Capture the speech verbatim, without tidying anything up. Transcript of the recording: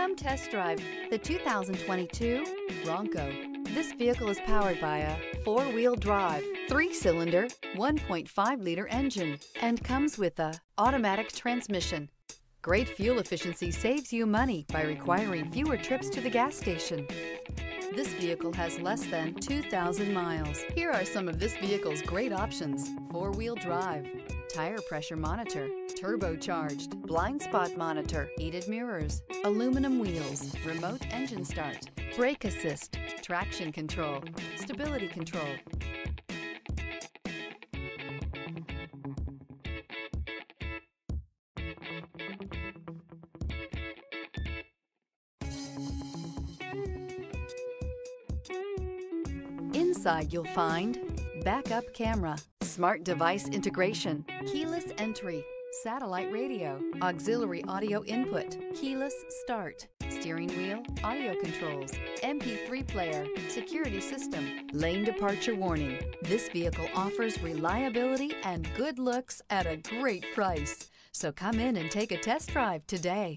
Come test drive the two thousand twenty-two Bronco. This vehicle is powered by a four-wheel drive, three-cylinder, one point five liter engine and comes with a automatic transmission. Great fuel efficiency saves you money by requiring fewer trips to the gas station. This vehicle has less than two thousand miles. Here are some of this vehicle's great options: four-wheel drive, tire pressure monitor, turbocharged, blind spot monitor, heated mirrors, aluminum wheels, remote engine start, brake assist, traction control, stability control. Inside you'll find backup camera, smart device integration, keyless entry, satellite radio, auxiliary audio input, keyless start, steering wheel audio controls, M P three player, security system, lane departure warning. This vehicle offers reliability and good looks at a great price. So come in and take a test drive today.